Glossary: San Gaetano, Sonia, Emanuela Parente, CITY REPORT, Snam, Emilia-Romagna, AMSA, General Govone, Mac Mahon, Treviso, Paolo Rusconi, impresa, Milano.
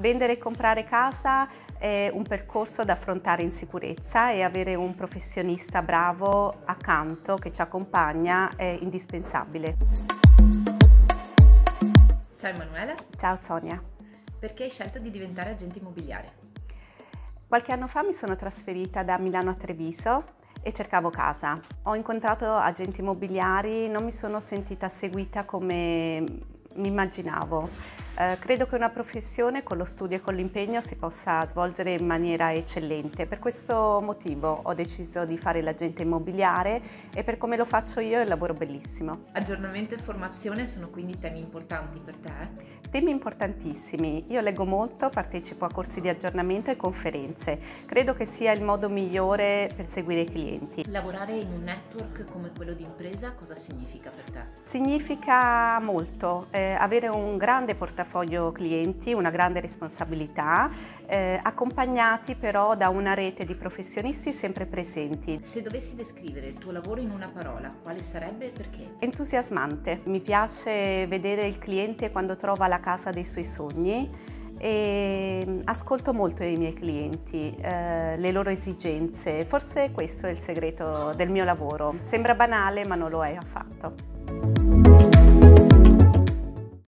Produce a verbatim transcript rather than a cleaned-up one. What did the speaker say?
Vendere e comprare casa è un percorso da affrontare in sicurezza e avere un professionista bravo accanto che ci accompagna è indispensabile. Ciao Emanuela. Ciao Sonia. Perché hai scelto di diventare agente immobiliare? Qualche anno fa mi sono trasferita da Milano a Treviso e cercavo casa. Ho incontrato agenti immobiliari, non mi sono sentita seguita come mi immaginavo. Eh, credo che una professione con lo studio e con l'impegno si possa svolgere in maniera eccellente. Per questo motivo ho deciso di fare l'agente immobiliare e per come lo faccio io è un lavoro bellissimo. Aggiornamento e formazione sono quindi temi importanti per te? Temi importantissimi. Io leggo molto, partecipo a corsi di aggiornamento e conferenze. Credo che sia il modo migliore per seguire i clienti. Lavorare in un network come quello di Impresa cosa significa per te? Significa molto. Eh, avere un grande portafoglio portafoglio clienti, una grande responsabilità, eh, accompagnati però da una rete di professionisti sempre presenti. Se dovessi descrivere il tuo lavoro in una parola, quale sarebbe e perché? Entusiasmante. Mi piace vedere il cliente quando trova la casa dei suoi sogni e ascolto molto i miei clienti, eh, le loro esigenze. Forse questo è il segreto del mio lavoro. Sembra banale, ma non lo è affatto.